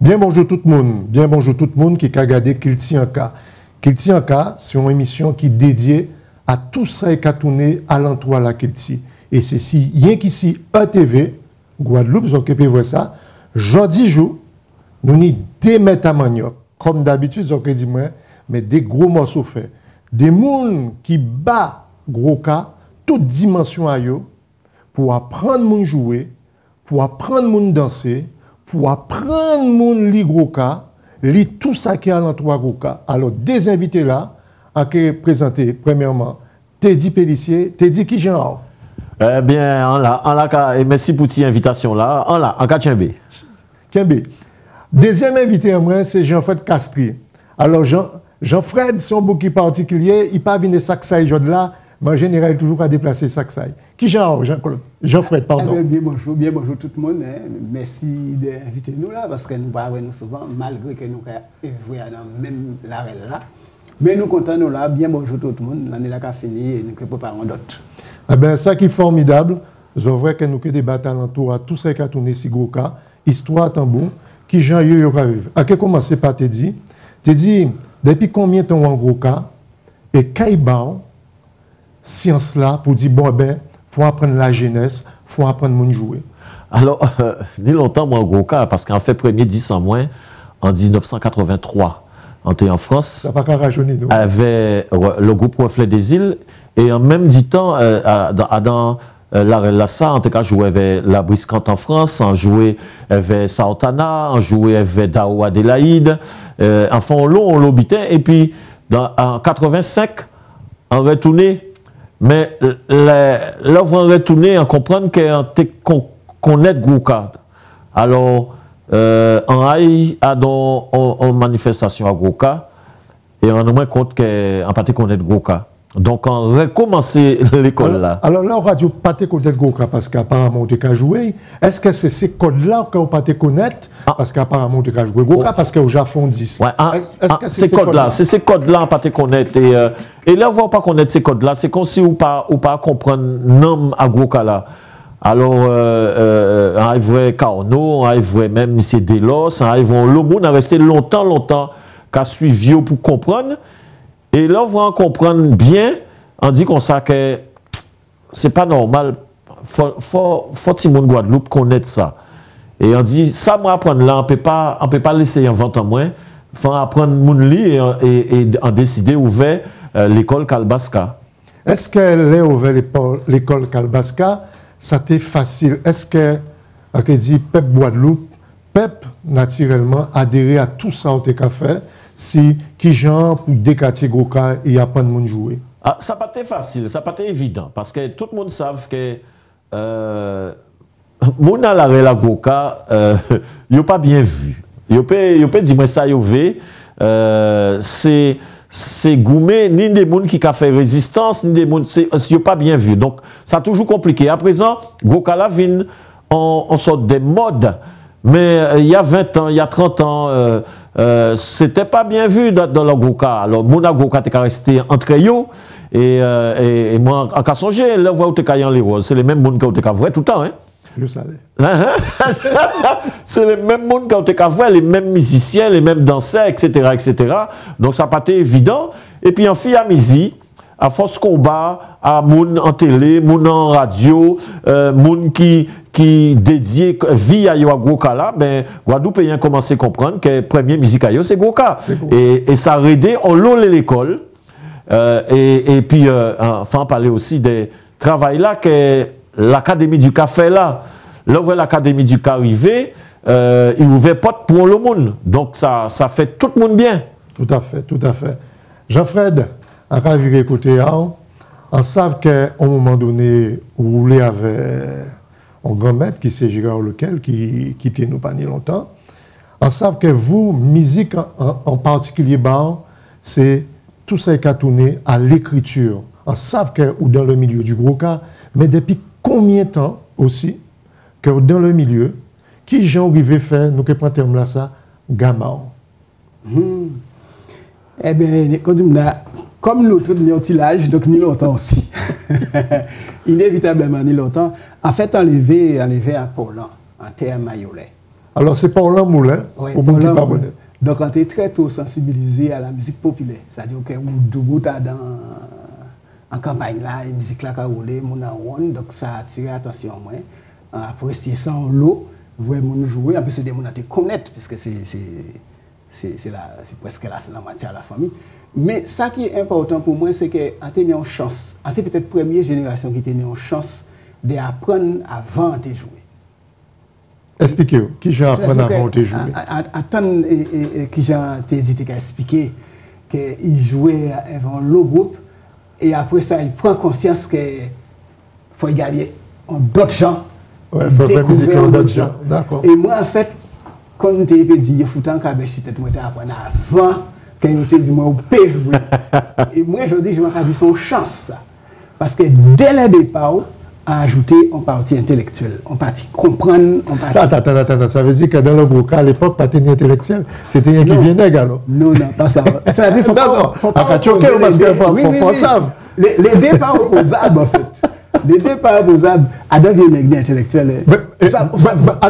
Bien bonjour tout le monde qui a regardé Kilti Anka. Kilti Anka, c'est une émission qui est dédiée à tout ça qui a tourné à l'entour la Kilti. Et c'est si, rien qu'ici, ETV, Guadeloupe, vous occupez voir ça, jeudi jour, nous avons des métamaniop. Comme d'habitude, vous avez dit moi, mais des gros morceaux faits. Des gens qui battent Gwo Ka, toute dimension à eux, pour apprendre mon jouer, pour apprendre mon danser, pour apprendre mon lit Gwo Ka, lit tout ça qui est à l'entour Gwo Ka. Alors, des invités là, à qui présenter, premièrement, Teddy Pélissier, Teddy qui genre. Eh bien, on l'a, merci pour cette invitation là, on l'a, Tienbé. Deuxième invité à moi, c'est Jean-Fred Castry. Alors, Jean-Fred, son bouquet particulier, il pas venu Saxaï jeudi là, mais en général, toujours à déplacer Saxaï. Qui genre, Jean-Fred, pardon. Eh bien bonjour tout le monde. Hein. Merci d'inviter nous là, parce que nous parlons souvent, malgré que nous évoluons dans même la règle là. Mais nous comptons nous là, bien bonjour tout le monde, l'année là qui a fini et nous préparons d'autres. Eh bien, ça qui est formidable, c'est vrai que nous débattons à l'entour à tout ce qui a tourné si Gwo Ka, histoire tambour, qui j'en ai eu à vivre. À quel commencer par Teddy? Teddy, depuis combien de temps en Gwo Ka? Et Kaibao, science là, pour dire, bon, ben, faut apprendre la jeunesse, faut apprendre mon jouer. Alors, ni longtemps, moi, en Gwo Ka, parce qu'en fait, premier 10 ans moins, en 1983, en France, ça pas rajeuni, avait le groupe Reflet des Îles, et en même temps, Adam Larel-Lassa, en tout cas, jouait avec La Briscante en France, on jouait avec Santana, on jouait avec Dao Adélaïde, enfin, on l'obitait, et puis, en 85, on retournait. Mais l'œuvre en retournée, on comprend qu'on connaît Gwo Ka. Alors, on a eu une manifestation à Gwo Ka et on a moins compte qu'on pas connaître Gwo Ka. Donc, on recommence l'école là. Alors là, on a dit pas connaître Gwo Ka parce qu'apparemment, on n'a qu'à jouer. Est-ce que c'est ces codes-là qu'on n'a pas connaître parce qu'apparemment, on n'a qu'à jouer Gwo Ka parce qu'au Japon, on dit ça. Ces codes-là, c'est ces codes-là qu'on n'a pas connaître. Et là, on n'a pas connaître ces codes-là. C'est comme si on n'a pas comprendre nom à Gwo Ka là. Alors, on a vu Carnot, on a vu même M. Delos, on a vu Lomoun, on a resté longtemps qu'à suivre pour comprendre. Et là, on va comprendre bien, on dit qu'on sait que c'est pas normal, faut que les Guadeloupe connaissent ça. Et on dit, ça, moi, apprendre là, on peut pas laisser un vent en moins, faut apprendre mon lit et en décider ouvert l'école Calbasca. Est-ce qu'elle est ouvert l'école Calbasca? Ça t'est facile. Est-ce que, on dit, Pep Guadeloupe, Pep, naturellement, adhérer à tout ça au fait, si, qui genre, pour décater Gwo Ka et apprendre mon jouer? Ah, ça n'a pas été facile, ça n'a pas été évident, parce que tout le monde sait que, mon alaré la Gwo Ka, il n'a pas bien vu. Il peut dire, moi, ça, il a c'est. C'est gourmet, ni des gens qui ont fait résistance, ni des gens qui n'ont pas bien vu. Donc, ça a toujours compliqué. À présent, Gwo Ka la vin, on sort des modes. Mais il y a 20 ans, il y a 30 ans, c'était pas bien vu dans le Gwo Ka. Alors, mon Gwo Ka était resté entre eux. Et moi, en cas songé, là, vous avez les roses. C'est les mêmes gens qui ont été vrai tout le temps. Hein? Je savais. C'est les mêmes monde quand tu es les mêmes musiciens, les mêmes danseurs, etc., etc. Donc ça n'a pas été évident. Et puis en fille à musique, à force combat, à monde en télé, monde en radio, monde qui dédié vie à Gwo Ka là, ben Guadeloupe a commencé à comprendre que premier musique à c'est Gwo Ka. Et ça a aidé, on l'olé l'école. Et puis enfin parler aussi des travail là que l'Académie du Café là, l'ouvre l'Académie du Carivé, il ouvrait porte pour le monde. Donc ça fait tout le monde bien. Tout à fait. Jean-Fred, on va vous écouter. On savait qu'à un moment donné, vous voulez avec un grand maître qui s'est Gérard Lequel, qui quittait nous pas ni longtemps. On savait que vous, musique en particulier, c'est tout ça qui a tourné à l'écriture. On savait que ou dans le milieu du Gwo Ka, mais depuis combien de temps aussi que dans le milieu, qui gens arrivent faire, nous prenons le terme là, ça, gamin. Eh bien, comme nous tous, nous avons un petit âge, donc ni longtemps aussi. Inévitablement, ni longtemps. En fait, enlever à Paulin, en terre Mayolé. Alors, c'est Paulin Moulin, ouais, au monde du Pabonnet. Donc, on est très tôt sensibilisé à la musique populaire. C'est-à-dire que Dougou est dans en campagne, là, la musique là, roulé, mon aouane, donc ça a attiré l'attention à moi. Après, c'est ça en lot, voir mon jouer. En plus, c'est des gens qui connaissent, puisque c'est presque la matière à la famille. Mais ça qui est important pour moi, c'est qu'on a eu une chance. C'est peut-être la première génération qui a eu une chance d'apprendre avant de jouer. Expliquez-vous, qui j'ai appris avant de jouer. Attends, qui j'ai dit qu'à expliquer qu'il jouait avant le groupe et après ça, il prend conscience qu'il faut regarder d'autres gens. Oui, il faut faire musique en d'autres gens. D'accord. Et moi, en fait, quand on t'ai dit, il faut tant qu'à c'était moi apprendre avant quand il t'ai dit, moi, au Pérou. Et moi, aujourd'hui, je me dis, son chance. Parce que dès le départ, à ajouter en partie intellectuelle, en partie comprendre, en partie... Attends, ça veut dire que dans le Broca, à l'époque, pas tenir intellectuel, c'était rien qui venait, alors. Non, pas ça. Ça veut dire faut pas... Après, choquer, parce qu'il faut ça. Les départs opposables, en fait. Les départs opposables, Adam vient intellectuel. Attends,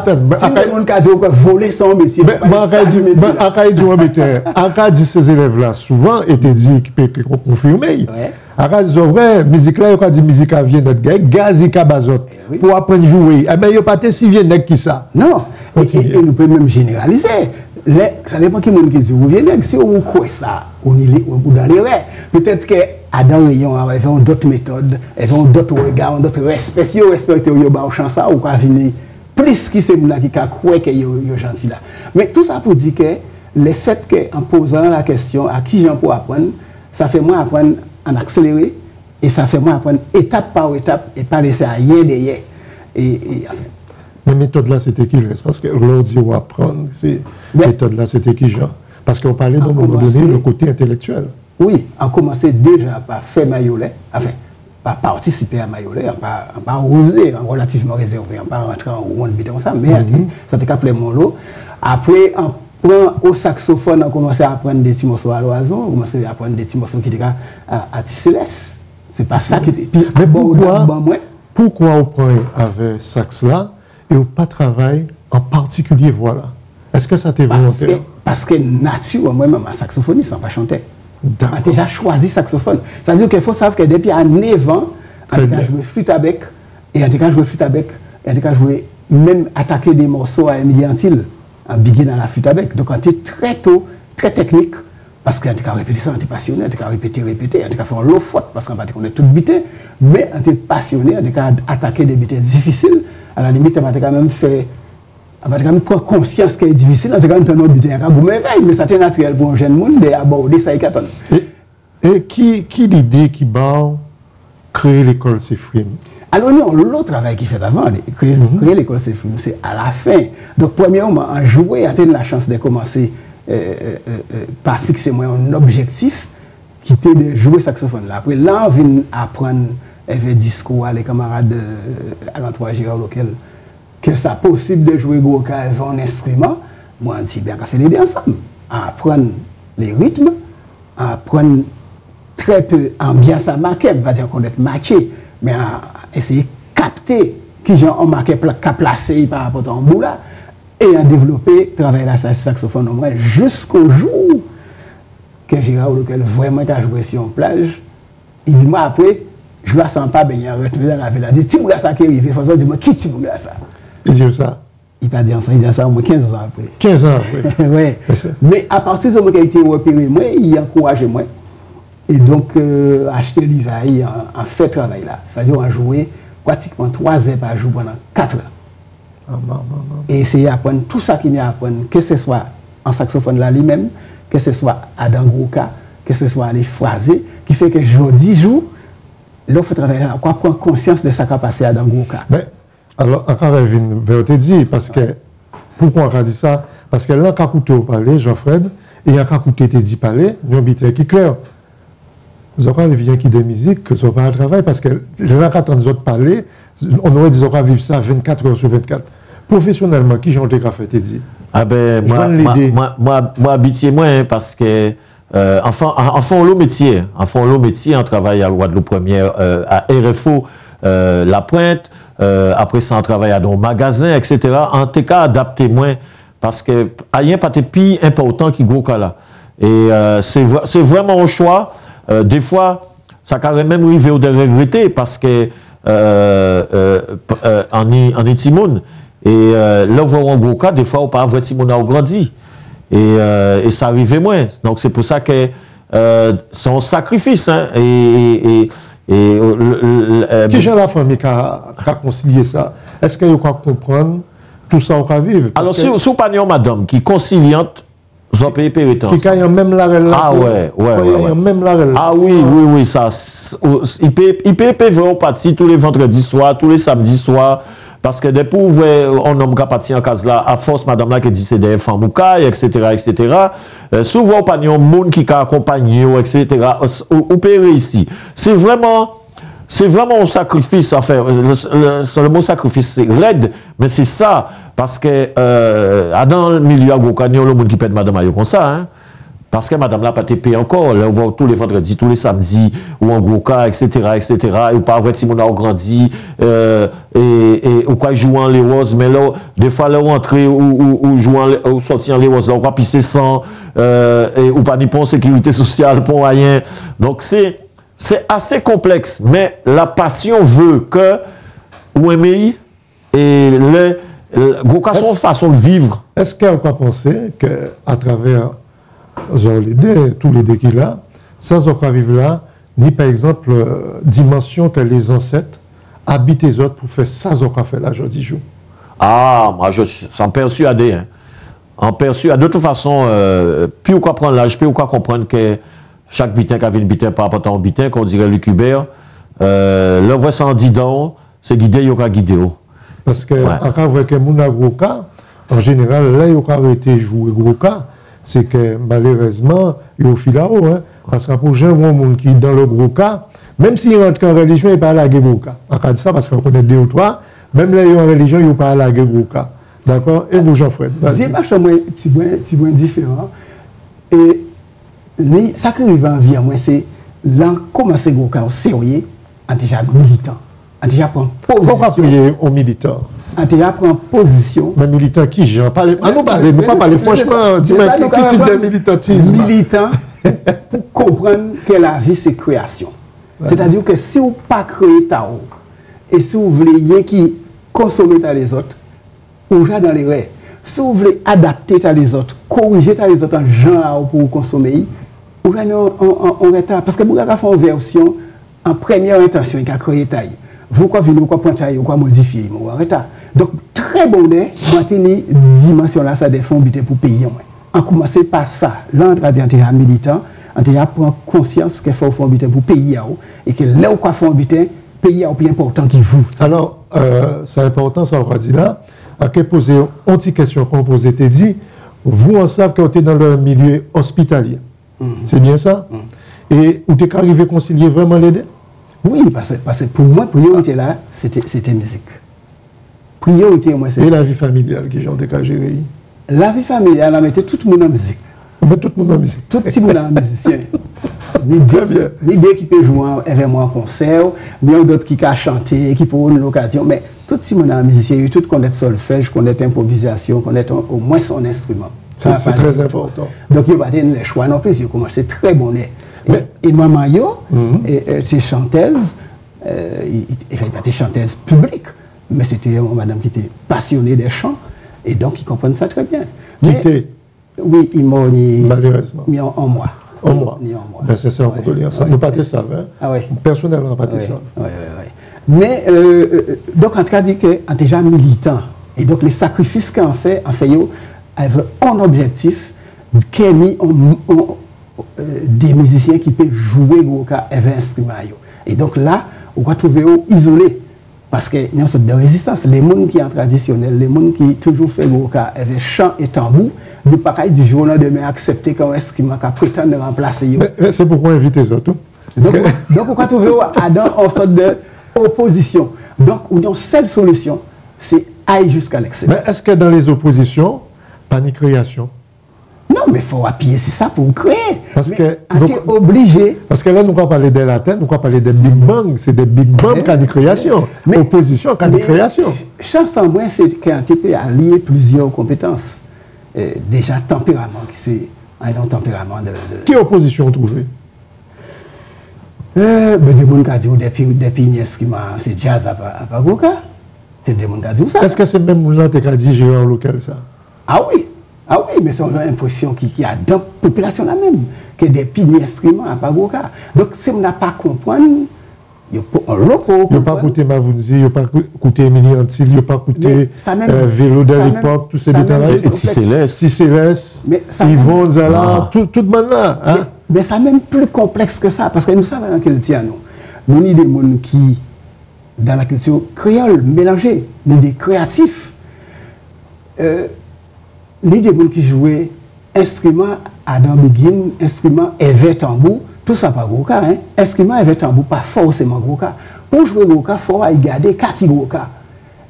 tout le monde voler son métier. En cas de ces élèves-là, souvent, étaient dit qu'on confirmait. Alors, ils ont vrai, musique là, ils ont dit musique à vient notre gars, gaz et cabazot, pour apprendre à jouer. Eh bien, ils n'ont pas été si vieux qui ça. Non, et nous pouvons même généraliser. Ça dépend qui monde qui dit, vous venez, si on croit ça, on est dans les rêves. Peut-être que Adam Rayon a d'autres méthodes, ils ont d'autres regards, d'autres respects. Si vous respectez, vous avez chance ça, vous pouvez venir plus qui c'est là qui croit que vous êtes gentil là. Mais tout ça pour dire que le fait qu'en posant la question à qui j'en peux apprendre, ça fait moi apprendre en accéléré, et ça fait moi apprendre étape par étape, et pas laisser à hier derrière. La méthode là, c'était qui? Parce que l'on dit on apprend, c'est méthode là, c'était qui, Jean? Parce qu'on parlait d'un moment donné le côté intellectuel. Oui, on commençait déjà par faire Mayolé, enfin, par participer à Mayolé, par oser, relativement réservé, par rentrer en ronde, mais ça te capte mon lot. Après, en au saxophone, on commençait à apprendre des petits morceaux à l'oiseau, on commençait à apprendre des petits morceaux qui étaient à Tisselès. C'est pas ça qui était. Mais pourquoi on prend avec sax là et on pas travaille en particulier, voilà? Est-ce que ça t'est volontaire? Parce que nature, moi-même, un saxophoniste, on pas chanter. On a déjà choisi saxophone. C'est-à-dire qu'il faut savoir que depuis à 9 ans, on a joué flûte à bec, et on a joué flûte à bec, et on a joué même attaquer des morceaux à Émilien Thiel. On begin à la flûte avec. Donc on était très tôt, très technique, parce qu'on était répété ça, on était passionné, on était répété, on était fait l'eau faute, parce qu'on est tout bité, mais on était passionné, on était attaqué des bêtes difficiles. À la limite, on a quand même fait, on a quand même pris conscience qu'elle est difficile, on a quand même fait un autre bité, mais ça était naturel pour un jeune monde d'aborder ça et qu'attendre. Et qui l'idée qui va créer l'école Sifrim? Alors non, l'autre travail qu'il fait avant, créer l'école Sifrim, c'est à la fin. Donc premièrement, en jouer, on a eu la chance de commencer par fixer moi un objectif qui était de jouer saxophone. Après, là, on vient apprendre un discours à les camarades à l'entourage auquel que ça possible de jouer Gwo Ka avec un instrument. Moi, on dit, bien qu'on fait les deux ensemble. À apprendre les rythmes, à apprendre très peu ambiance à marquer, on va dire qu'on est marqué, mais essayer de capter qui j'en marqué, qu'a placé par rapport à un bout là, et à développer, travailler la saxophone au moins jusqu'au jour que Gérard lequel vraiment a joué sur une plage. Il dit moi après, je ne la sens pas bien, je dans la ville. Il dit, tu m'as ça qui arrive, il faut ça, dis-moi, qui tu m'as ça? Il dit ça. Il n'a pas dit ça, il dit ça au moins 15 ans après. 15 ans après. Oui. Mais à partir du moment qu'il a été repéré, moi, il a encouragé moi. Et donc, acheter l'IVAI en fait travail là. C'est-à-dire, on jouait pratiquement 3 heures par jour pendant 4 ans. Et essayer d'apprendre tout ça qu'il y a à apprendre, que ce soit en saxophone là lui-même, que ce soit à Gwo Ka, que ce soit à les phraser, qui fait que jour 10 jours, là, il faut travailler là, on prend conscience de ce qui a passé à Gwo Ka. Mais, alors, encore une vérité dit, parce que, pourquoi on a dit ça? Parce que là, quand on a parlé, Jean-Fred, et quand on a dit parler, nous habitons qui clair. Nous avons vient qui des musiques, que ce n'est pas un travail, parce que là, quand nous autres parler, on aurait dit qu'on va vivre ça 24 heures sur 24. Professionnellement, qui j'en ai fait, t'es dit? Ah ben, moi, habitué moins, parce que, enfant, on travaille à Guadeloupe première, à RFO, La Pointe, après ça on travaille dans un magasin, etc. En tout cas, adapter moins, parce que rien pas de plus important qui Gwo Ka là. Et c'est vraiment un choix. Des fois, ça quand même arrivé de regretter, parce que on est timoun. Et là, on Gwo Ka, des fois, on pas vrai timoun a grandi. Et ça arrivait moins. Donc c'est pour ça que c'est un sacrifice. Hein, et qui est la famille qui a concilié ça? Est-ce qu'elle peut comprendre tout ça qu'on vivre? Alors, si vous n'avez pas madame qui est conciliante, vous avez payé péritance. Qui a même la relève. Ah, ouais. Même la relève. Ah, oui, ça. Il peut payer au parti tous les vendredis soirs, tous les samedis soirs. Parce que des pauvres, on homme qui parti en case là, à force, madame là qui dit c'est des femmes Mouka, etc. Souvent, il y a un monde qui accompagne, etc. Opérer ici. C'est vraiment un sacrifice à faire. Le mot sacrifice, c'est raide, mais c'est ça. Parce que, dans le milieu, il y a le monde qui pète madame là comme ça. Hein? Parce que madame là, pas te paye encore. Là, on voit tous les vendredis, tous les samedis, ou en Gwo Ka, etc. Et ou pas vrai si on a grandi, et ou quoi jouant les roses, mais là, des fois, là, on rentre, ou jouant, ou sortir les roses, là, on va pisser sans, ou pas ni pour sécurité sociale, pour rien. Donc, c'est assez complexe, mais la passion veut que, ou aimer, et le Gwo Ka son façon de vivre. Est-ce qu'on peut penser qu'à travers tous les dés qu'il a, sans encore vivre là, ni par exemple dimension que les ancêtres habitent les autres pour faire ça, encore fait là, je dis jour. Ah, moi je suis en persuadé. Hein. En persuadé. De toute façon, plus on comprend l'âge, plus on comprend que chaque bitin qui a vu une bitin par rapport à un bitin, qu'on dirait le Cuber, le voix sans didon, c'est guidé, il y aura guidé. Parce que, encore ouais. Que Mouna Gwo Ka, en général, là, il y aura été joué Gwo Ka. C'est que malheureusement, il y a au fil là-haut. Hein, parce que pour gens qui dans le Gwo Ka, même s'ils rentrent en religion, ils ne parlent pas de Gwo Ka. En cas de ça, parce qu'on connaît deux ou trois, même là, ils sont en religion, ils ne parlent pas de Gwo Ka. D'accord? Et vous, Jean-Fred? Démarche à moi, c'est un différent. Et ça qui arrive en vie, c'est là, comment c'est Gwo Ka au sérieux, en déjà militant. En déjà prendre position. Pourquoi prier aux militants? On déjà prend position. Mais militant qui j'ai parlé. Ah non, parlez, nous pas parler. Franchement, dis-moi quel type de militantisme. Militant pour comprendre que la vie c'est création. C'est-à-dire que si vous pas créez ta et si vous voulez qui consommer ta les autres, ou déjà dans les rêves. Si vous voulez adapter ta les autres, corriger ta les autres en genre pour vous consommer, ou déjà en retard. Parce que vous avez fait une version en première intention qui a créé ta. Vous quoi venir, quoi pointer, quoi modifier, en retard. Donc, très bon dé, quand il dimension là, ça défend pour payer. On commence par ça. Là, on a dit, on militant, on a pris conscience qu'il faut faire pour payer. Et que là où on fait habiter, payer est plus important que vous. Alors, c'est important, ça, on a dit là. À quelle poser, on dit question qu'on pose, était dit, vous, on savez que vous êtes dans le milieu hospitalier. C'est bien ça? Et vous êtes arrivé à concilier vraiment les deux? Oui, parce que pour moi, priorité là, c'était musique. Priorité, moi, c'est. Et la vie familiale qui j'en dégage. La vie familiale, on mettait tout le monde en musique. On met tout le monde en musique. Tout le monde en musicien. Ni deux qui peuvent jouer événement en concert, ni d'autres qui peuvent chanter, qui peuvent avoir une occasion. Mais tout le monde en musicien, tout connaît solfège, connaît improvisation, connaît au moins son instrument. C'est très important. Donc, il n'y a pas de choix non plus, il commence, c'est très bon. Et maman, c'est chanteuse, elle n'est pas des chanteuses publiques. Mais c'était une madame qui était passionnée des chants, et donc ils comprennent ça très bien. Quitté? Oui, ils m'ont mis en moi. En moi. Ben c'est ça, en condoléance. Nous partons ça, hein? Personnellement, nous partons ça. Oui. Mais, donc, en tout cas, dit qu'on est déjà militant. Et donc, les sacrifices qu'on fait, en fait, avec un objectif, qu'on a des musiciens qui peuvent jouer avec un instrument. Et donc là, on va trouver isolé. Parce que nous sommes de résistance. Les gens qui sont traditionnels, les gens qui toujours fait Gwo Ka avec chant et tambour, ne peuvent pas du jour au lendemain accepter qu'un instrument qui prétend de remplacer. C'est pourquoi inviter les autres. Donc, on va trouver Adam en sorte d'opposition. Donc, une seule solution, c'est aller jusqu'à l'excès. Mais est-ce que dans les oppositions, pas ni création? Non, Non, mais il faut appuyer sur ça pour créer. Parce que on est obligé. Parce que là, nous ne parlons pas de la tête, nous parlons des big bang. C'est des big bang qui ont des créations. Mais opposition qui a des créations. Chaque semblant, c'est qu'un TP a lié plusieurs compétences. Déjà, tempérament, c'est un long tempérament de... Qui opposition trouvée? Des gens qui ont dit des pignes qui m'ont... C'est jazz à pas Gwo Ka. C'est des gens qui ont dit ça. Est-ce que c'est même les gens qui ont dit gérant local ça? Ah oui. Ah oui, mais c'est une impression qui a dans la population la même, que des pignes à pas Gwo Ka. Donc, si on n'a pas compris... Il n'y a pas coûté Mavounzi, il n'y a pas coûté Émilie Antil, il n'y a pas coûté Vélo de l'époque, tous ces détails-là. Et Ticélès, Yvon Zala, tout le monde là. Mais c'est même plus complexe que ça, parce que nous savons dans quel tient nous. Nous sommes des gens qui, dans la culture créole, mélangée, nous sommes des créatifs. Nous sommes des gens qui jouaient instruments Adam Begin, instruments Évêque Tambour. Tout ça pas Gwo Ka, hein. Instrument avec tambour pas forcément Gwo Ka. Pour jouer Gwo Ka, il faut garder kaki Gwo Ka.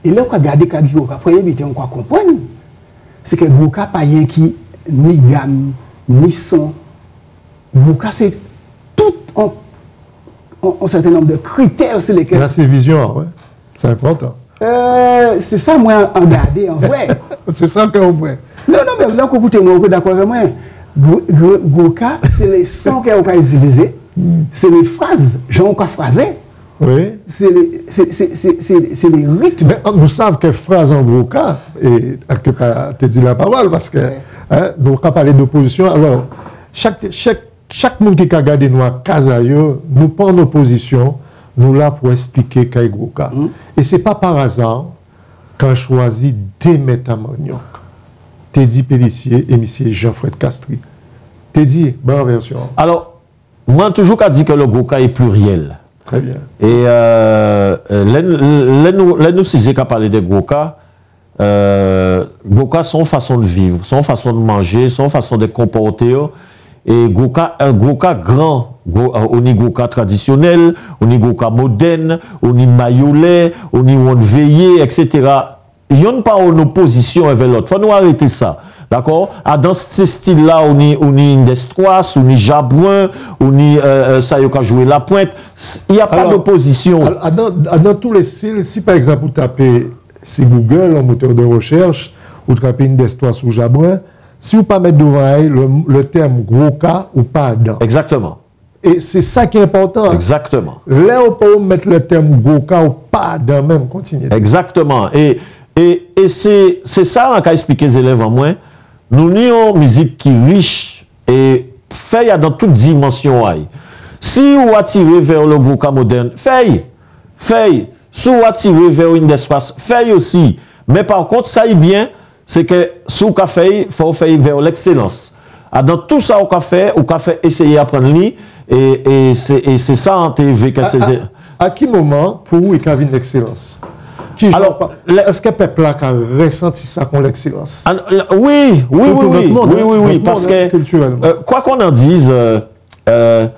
Et là, on peut garder kaki Gwo Ka. Premier but, on peut comprendre. C'est que Gwo Ka pas rien qui, ni gamme, ni son. Gwo Ka, c'est tout un certain nombre de critères sur lesquels... Là, c'est vision, ouais. C'est important. C'est ça, moi, en garder, en vrai. C'est ça qu'on voit. Non, non, mais là, écoutez-moi, d'accord avec moi. Gwo Ka, c'est les sons qu'on a utilisés, c'est les phrases, genre qu'on a phrasé, c'est les rythmes. Mais nous savons que phrase en Gwo Ka, et que tu dis la parole, parce que nous avons parlé d'opposition. Alors, chaque monde qui a gardé nous à Kazayo, nous prenons opposition, nous là pour expliquer qu'est Gwo Ka. Et ce n'est pas par hasard qu'on choisit des métamagnocs. Teddy Pélissier et monsieur Jean-Fred Castry. Teddy, bonne version. Alors, moi, toujours qu'à dire que le Gwo Ka est pluriel. Très bien. Et nous, si j'ai qu'à parler de Gwo Ka, son façon de vivre, son façon de manger, son façon de comporter. Et Gwo Ka, un Gwo Ka grand. On y Gwo Ka traditionnel, on y Gwo Ka moderne, on y Mayolé, on y Wonveillé, etc. Il n'y a pas en opposition avec l'autre. Il faut nous arrêter ça. D'accord? Dans ce style-là, on est Indestras, on est Jabrun, on est Sayoka jouer la pointe. Il n'y a pas d'opposition. Dans tous les styles, si par exemple vous tapez si Google, un moteur de recherche, ou tapez Indestras ou Jabrun, si vous ne pas mettre devant elle le terme Gwo Ka ou pas Adam. Exactement. Et c'est ça qui est important. Exactement. Là, on peut mettre le terme Gwo Ka ou pas Adam même. Continuez. Exactement. Et c'est ça qu'a expliqué les élèves en moi. Nous avons une musique qui est riche et fait dans toutes dimensions. Si vous attirez vers le Gwo Ka moderne, fait. Si vous attirez vers une espace, fait aussi. Mais par contre, ça est bien, c'est que si vous fait, il faut faire vers l'excellence. Dans tout ça, vous avez fait essayer d'apprendre lui. Et c'est ça en TV. À quel moment, pour vous, il y a une excellence? Alors, est-ce que le peuple a ressenti ça comme l'excellence? Oui, parce que, quoi qu'on en dise, là,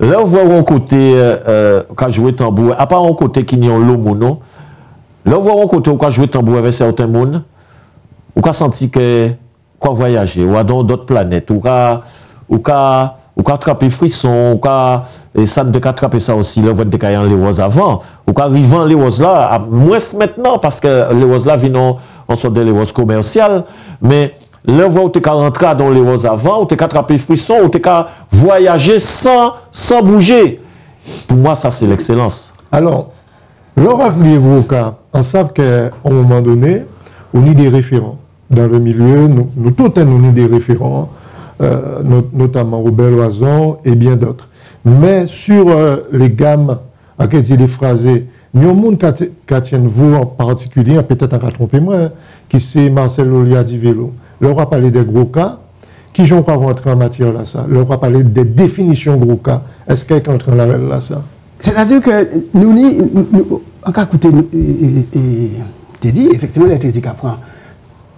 on voit un côté, quand je joue tambour, à part un côté qui n'y a l'homme, non? Là, on voit un côté où quand je joue tambour avec certains monde, on a senti que, quoi voyager, ou dans d'autres planètes, ou attraper frisson, ou ça ne attraper ça aussi, le vote de Kayan les roses avant, ou arrivant les roses là, moins maintenant, parce que les roses là viennent en sorte de les roses commerciales, mais le vote où tu es rentré dans les roses avant, ou tu es attraper frisson, ou tu es voyager sans bouger. Pour moi, ça c'est l'excellence. Alors, l'oracle de Gwo Ka, on sait qu'à un moment donné, on est des référents. Dans le milieu, nous tous, on est des référents. Notamment Robert Loyson et bien d'autres. Mais sur les gammes, à quel il est phrasé, nous avons un monde qui vous en particulier, peut-être en trompez-moi, hein, qui c'est Marcel Oliadivello. Leur a parlé des Gwo Ka, qui j'en crois rentrer en matière là ça. Leur a parlé des définitions Gwo Ka. Est-ce qu'elle est en train de là ça? C'est-à-dire que nous en cas écoutez, tu dis, effectivement, les critiques apprennent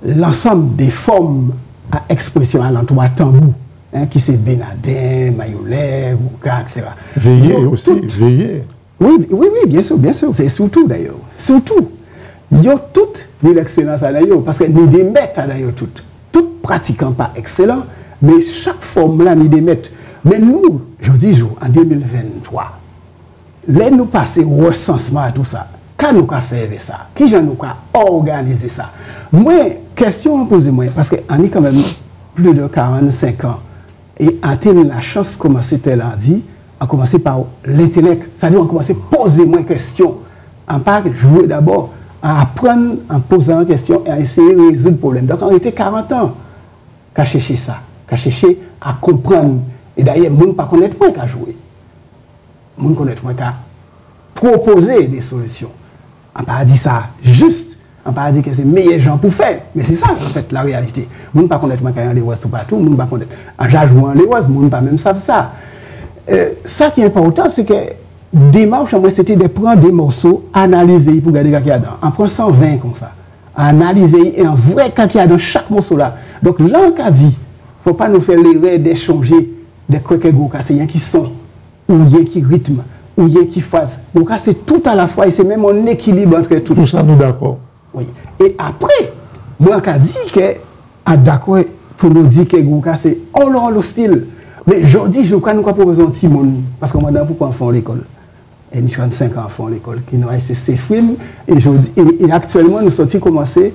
l'ensemble des formes à expression à l'entour tambour, hein, qui c'est Benadin, Mayolé, Mouka, etc. Veillez donc, aussi, veillez. Oui, bien sûr, c'est surtout d'ailleurs. Surtout, ils ont toutes de l'excellence à d'ailleurs, parce que nous démettons à d'ailleurs toutes. Tout pratiquant pas excellent Mais chaque forme-là, nous démettons. Mais nous, je dis, en 2023, là, nous passons au recensement à tout ça. Qu'est-ce qu'on peut faire avec ça? Qui est-ce qu'on peut organiser ça? Moi, question à poser, parce qu'on est quand même plus de 45 ans. Et on a la chance de commencer à commencer par l'intellect. C'est-à-dire qu'on commence à poser moins de questions. On ne pas jouer d'abord, à apprendre en posant des questions et à essayer de résoudre le problème. Donc, on était 40 ans qu'à chercher ça, qu'à chercher à comprendre. Et d'ailleurs, on ne connaît pas qu'à jouer. On ne connaît pas qu'à proposer des solutions. On ne peut pas dire ça juste. On ne peut pas dire que c'est meilleur gens pour faire. Mais c'est ça, en fait, la réalité. On ne connaît pas qu'à les ouest tout partout. On ne connaît pas qu'à jouer en les ouest. On ne peut même savoir ça. Ça qui est important, c'est que démarche, c'était de prendre des morceaux, analyser pour garder ce qu'il y a dedans. On prend 120 comme ça. Analyser et en vrai ce qu'il y a dans chaque morceau là. Donc là, on a dit, il ne faut pas nous faire l'erreur d'échanger des croquets Gwo Ka. C'est qui sont, ou qui rythme, ou qui phase. Gwo Ka, c'est tout à la fois et c'est même un équilibre entre tout. Tout ça, nous d'accord. Oui. Et après, moi, on a dit que, d'accord, pour nous dire que Gwo Ka, c'est all style. Mais aujourd'hui, je crois que nous avons proposé un petit monde. Parce que maintenant, pourquoi enfants à l'école? Et nous avons 5 enfants à l'école qui nous ont essayé Sifrim. Et actuellement, nous sommes commencés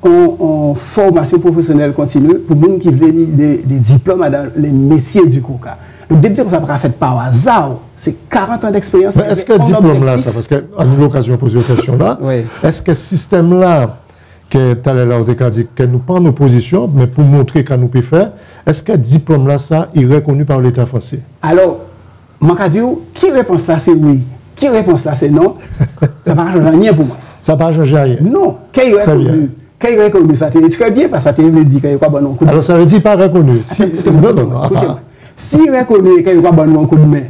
en formation professionnelle continue pour les gens qui veulent des diplômes dans les métiers du Gwo Ka. Donc, depuis que ça n'a fait par hasard, c'est 40 ans d'expérience. Mais est-ce que le diplôme là, ça, parce qu'on a eu l'occasion de poser une question là, oui. Est-ce que ce système là, que nous prenons nos positions, mais pour montrer qu'on nous peut faire, est-ce que le diplôme là, ça, est reconnu par l'État français? Alors, Mankadiou, qui répond ça, c'est oui. Qui répond ça, c'est non. Ça ne va pas changer rien pour moi. Ça ne va pas changer rien. Non. Qui est reconnu? Qui est reconnu? Ça te dit très bien, parce que ça te dit qu'il n'y a pas de bon coup de main. Alors, ça veut dire pas reconnu. Si il est reconnu et qu'il n'y a pas de bon coup de main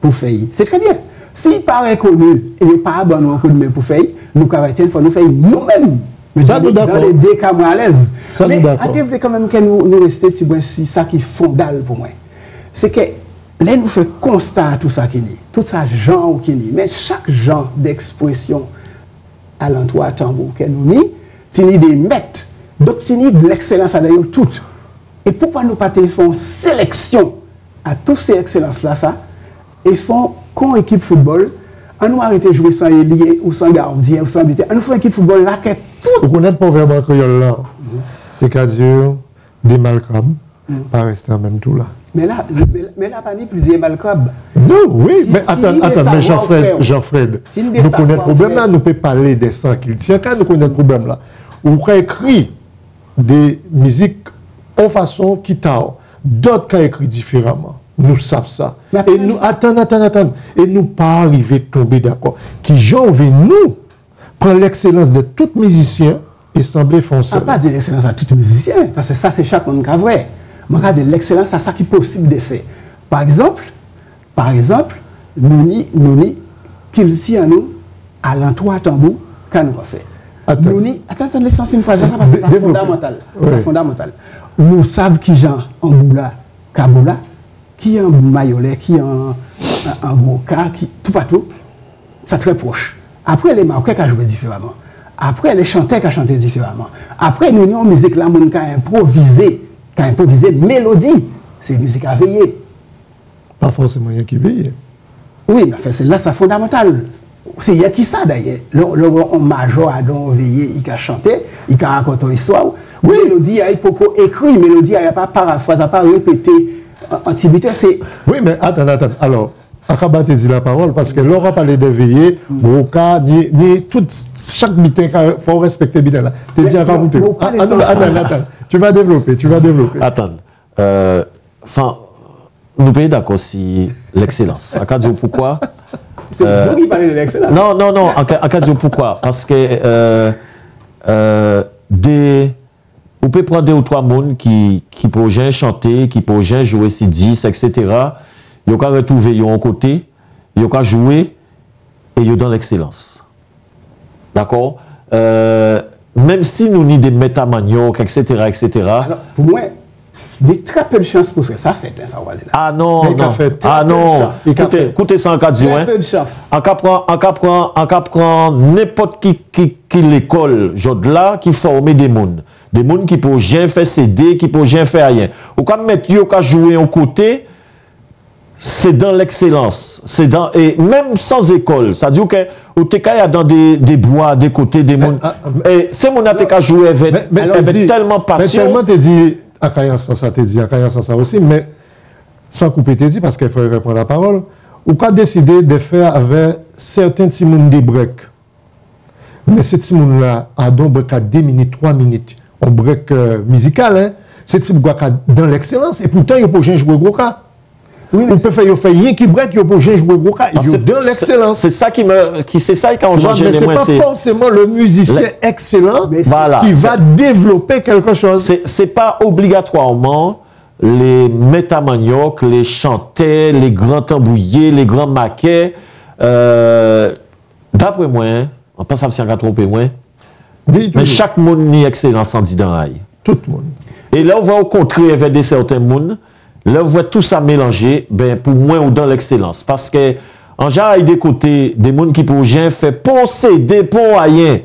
pour faire, c'est très bien. S'il n'est pas reconnu et il n'y a pas de bon coup de main pour faire, nous, il faut nous faire nous-mêmes. Ça nous d'accord. Dans les deux cas, à l'aise. Ça nous d'accord. Mais à quand même que nous restons, c'est ça qui est fondal pour moi. C'est que là, nous faisons constat à tout ça qui dit, tout ça genre qui dit. Mais chaque genre d'expression à l'endroit tambour que nous dit, c'est des maîtres. Donc, c'est de l'excellence à d'ailleurs toute. Et pourquoi nous pas faire sélection à toutes ces excellences-là, ça, et font qu'on équipe football, on nous arrête de jouer sans lier ou sans gardien ou sans bité. On nous fait une équipe football là qui est tout. Vous connaissez pas vraiment créole là. Les cadieux, des malcrabes, pas rester en même tout là. Mais là, pas ni plusieurs malcrabes. Non, oui, mais attends, mais Jean-Fred, nous connaissons le problème là, nous peut parler des sangs qu'il tient quand nous connaissons le problème là. On peut écrire des musiques en façon qui t'a, d'autres qui écrit différemment. Nous savons ça. Et nous, attendons. Et nous pas arriver à tomber d'accord. Qui j'en veux, nous, prend l'excellence de tout musicien et sembler foncer. On ne pas dire l'excellence à tout musicien, parce que ça, c'est chaque monde qui est vrai. On va dire l'excellence à ça qui est possible de faire. Par exemple, nous, qui nous dit à nous, à l'entour tambour, quand nous va faire. Attends, laissez-moi faire une phrase, parce que c'est fondamental. C'est fondamental. Nous savons qui j'en en boula, kaboula. Qui est en Mayolé, qui est en Gwo Ka, qui tout partout, ça très proche. Après, les Marocains qui ont joué différemment. Après, les chanteurs qui ont chanté différemment. Après, nous avons une musique là, qui a improvisé, mélodie. C'est une musique à veiller. Pas forcément rien qui veille. Oui, mais enfin, celle-là, c'est fondamental. C'est rien qui ça d'ailleurs. Le major a donc veillé, il a chanté, il a raconté une histoire. Oui, mélodie, il n'a pas écrit, mélodie, il n'a pas paraphrasé, il n'a pas répété. Antibité, c'est... Oui, mais attends. Alors, Akaba te dit la parole, parce que Laura parlait de veiller, Gwo Ka, ni tout, chaque mitin, il faut respecter bien là. Tu dis à rajouter. Attends. Tu vas développer. Attends. Enfin, nous payons d'accord si l'excellence. Akadjo, pourquoi? C'est vous qui parlez de l'excellence. Non. Akadjo, pourquoi? Parce que on peut prendre deux ou trois personnes qui peuvent chanter, qui peuvent jouer si 10, etc. Ils peuvent retrouver un côté, ils peuvent jouer et ils sont dans l'excellence. D'accord? Même si nous avons des métamaniocs, etc. Alors, pour moi, c'est très peu de chance pour ce que ça fait. Ça, non. Écoutez ça en cas de jour. Très peu de chance. En cas prend n'importe qui l'école, aujourd'hui là, qui forme des gens. Des gens qui ne peuvent rien faire céder, qui ne peuvent rien faire rien. Ou quand mettre yo ka jouer en côté, c'est dans l'excellence, c'est dans, et même sans école, ça dit que au TK dans des bois, des côtés, des mondes. Et c'est mon TK jouer avec tellement passion. Mais tellement te dit à Kayansa, ça te dit à Kayansa ça aussi, mais sans couper te dit parce qu'il faut reprendre la parole. Ou qu'a décidé de faire avec certains timouns des breaks. Mais ces timouns là a donc break à 10 minutes, 3 minutes, on break musical, hein. Ces types Gwo Ka dans l'excellence et pourtant ils peuvent jouer Gwo Ka. Oui, mais on peut faire, il fait rien qui break, il peut jouer Gwo Ka, il est dans l'excellence. C'est ça qui me, c'est ça qui engendre les moins. Mais c'est pas forcément le musicien excellent voilà, qui va développer quelque chose. C'est pas obligatoirement les métamaniocs, les chantais, les grands tambouillés, les grands maquets. D'après moi, hein, on pense à si on a trompé moins. Mais chaque monde ni excellence en dit dans l'ail. Tout le monde. Et là, on voit au contraire vers des certains mondes, là, on voit tout ça mélanger, ben, pour moi, ou dans l'excellence. Parce que, en général, des côtés, des mondes qui pour gens fait penser des ponts aïens.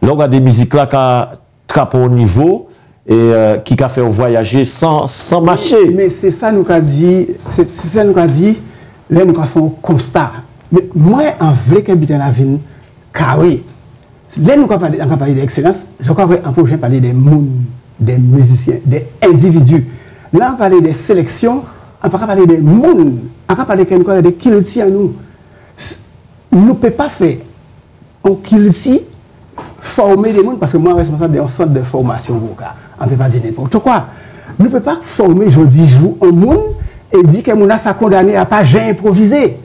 Là, on a des musiques là qui trappent au niveau et qui a fait voyager sans marcher. Mais c'est ça nous qu'a dit, c'est ça nous qu'a dit, là, nous avons fait un constat. Mais moi, en vrai, qu'un bitin la vie, carré. Là, nous avons parlé d'excellence, je crois qu'en prochain, parler des mondes. Des musiciens, des individus. Là, on parlait des sélections, on parlait des mondes, on parlait de Kilti à nous. Nous ne pouvons pas faire un Kilti former des mondes, parce que moi, je suis responsable d'un centre de formation Gwo Ka. On ne peut pas dire n'importe quoi. Nous ne pouvons pas former, je dis, je vous, un monde et dire que mon a sa condamné à pas j'ai improvisé.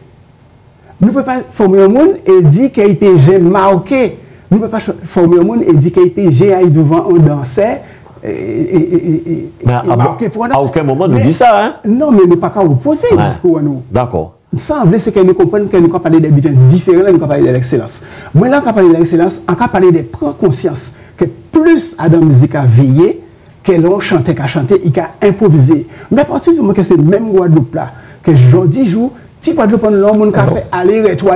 Nous ne pouvons pas former un monde et dire qu'il peut j'ai marqué. Nous ne pouvons pas former un monde et dire qu'il peut j'ai aille devant un danseur. Mais à aucun moment nous dit ça, hein? Non, mais nous pas qu'à opposer le discours à nous. D'accord. Ça, en vrai, c'est qu'elle nous comprenne qu'elle nous a parlé des butins différents, elle nous a parlé de l'excellence. Moi, là, on a parlé de l'excellence, on a parlé de prendre conscience que plus Adam Musique a veillé, qu'elle a chanté, qu'elle a chanté, il a improvisé. Mais à partir du moment que c'est le même Guadeloupe là, que jeudi jour, si Guadeloupe, on a fait aller-retour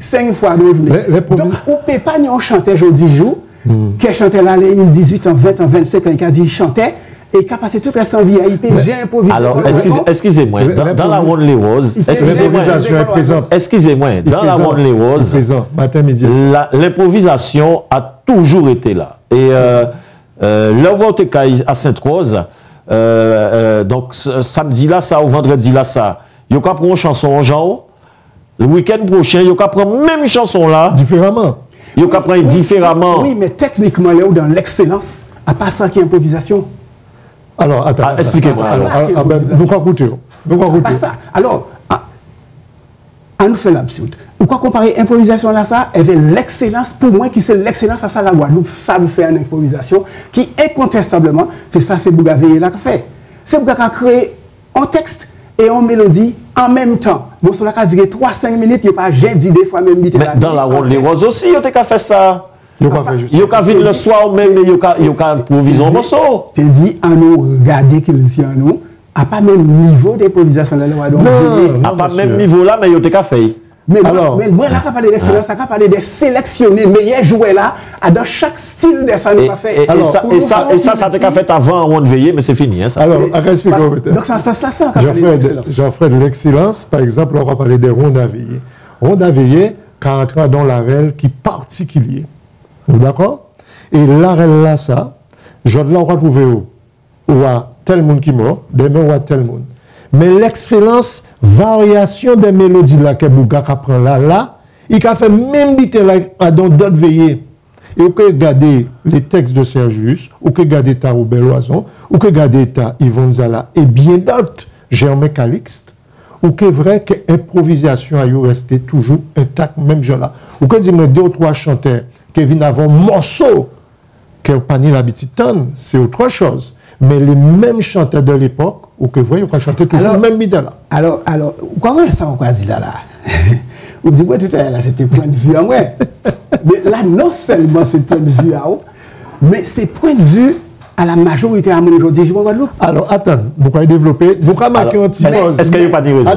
5 fois dans la journée. Donc, on ne peut pas nous chanter jeudi jour. Qui chantait là, il 18 ans, 20 ans, 25 ans, il a dit chantait et qui a passé tout le reste en VIP. J'ai improvisé. Alors, excusez-moi, dans la Ronde Les Roses, excusez-moi, dans la Ronde Les Roses, l'improvisation a toujours été là. Et l'Ovotecaille à Sainte-Rose, donc samedi là, ça, ou vendredi là, ça, il y a une chanson en genre, le week-end prochain, il y a une même chanson là. Différemment. Vous comprenez différemment. Oui, mais techniquement, là où dans l'excellence, à part ça qui est improvisation. Alors, attends. Expliquez-moi. Vous quoi coûter? Vous quoi coûter? Alors, on nous fait l'absurde. Vous quoi comparer improvisation là ça avec l'excellence, pour moi, qui c'est l'excellence à ça la Guadeloupe, ça nous fait une improvisation qui, incontestablement, c'est ça, c'est Bouga Veillé là qui fait. C'est Bouga qui a créé un texte et une mélodie en même temps. Bon, cela a duré 3-5 minutes, il n'y a pas j'ai dit des fois même bité. Mais dans la Ronde Les Roses aussi, il y a fait ça. Il y a vu le soir même, il y a improvisé un morceau. Tu dis, à nous regarder qu'il dit à nous, à pas même niveau d'improvisation là. Non, à pas même niveau là, mais il y a fait. Mais moi, là, ça a parlé de sélectionner meilleurs joueurs là, dans chaque style de ça nous a fait. Et ça, ça a fait avant Ronde Veillée, mais c'est fini. Alors, expliquez-moi. Donc, ça a parlé de l'excellence. Jean-Fred, l'excellence, par exemple, on va parler des Rondes à Veillée. Rondes à Veillée, quand on a dans l'arel qui est particulier. D'accord? Et l'arel là, ça, je l'ai retrouvé où a tel monde qui mort, demain où a tel monde. Mais l'excellence, variation des mélodies là que Bouga prend là, il a fait même bite là dans d'autres veillées. Et vous pouvez regarder les textes de Sergius, vous pouvez regarder ta Robert Loyson, vous pouvez regarder ta Yvon Zala, et bien d'autres, Germain Calixte, vous pouvez vrai que l'improvisation a resté toujours intacte, même genre-là. Vous pouvez dire, 2 ou 3 chanteurs qui viennent avant morceau, qui n'ont pas ni l'habitude, c'est autre chose. Mais les mêmes chanteurs de l'époque, ou que vous voyez, vous chantez toujours le même bidon là. Alors, comment ça on va dire là là? Vous dites, moi tout à l'heure, c'était point de vue à moi. Mais là, non seulement c'est point de vue à vous, mais c'est point de vue à la majorité à mon aujourd'hui. Alors, attends, vous pouvez développer, vous pouvez marquer un petit pause. Est-ce qu'il n'y a pas de raison?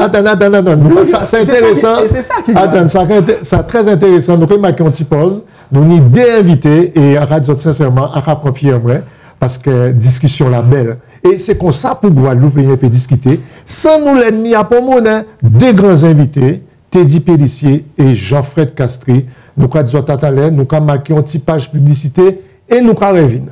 Attends, c'est intéressant. Attends, c'est très intéressant. Nous pouvez marquer un petit pause. Nous n'y déinviter et à radio sincèrement, à rapprocher à moi. Parce que discussion la belle Et c'est comme ça pour Guadeloupe, il peut discuter. Sans nous l'ennemi à Pomona, deux grands invités, Teddy Pélissier et Jean-Fred Castry. Nous avons dit à nous avons marqué une petite page publicité et nous avons revu.